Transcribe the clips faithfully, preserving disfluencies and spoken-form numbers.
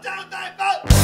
Put down thy vote!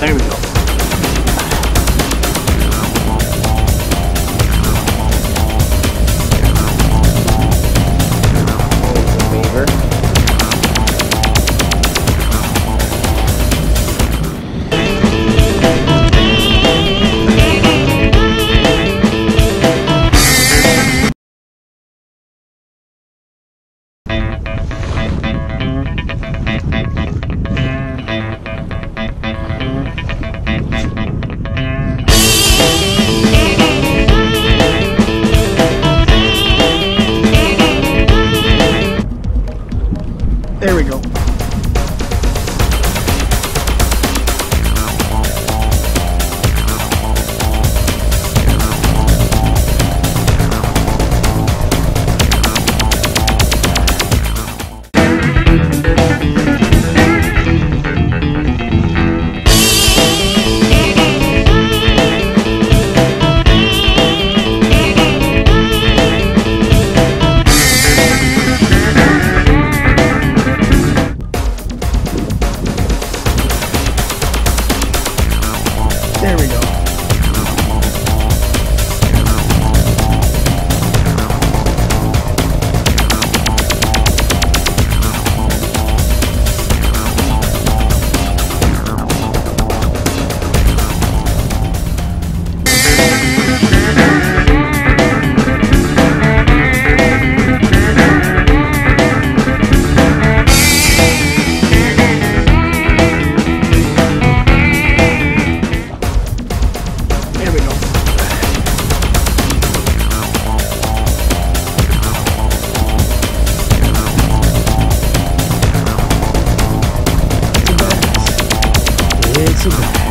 There we go. There we go. There we go. It's a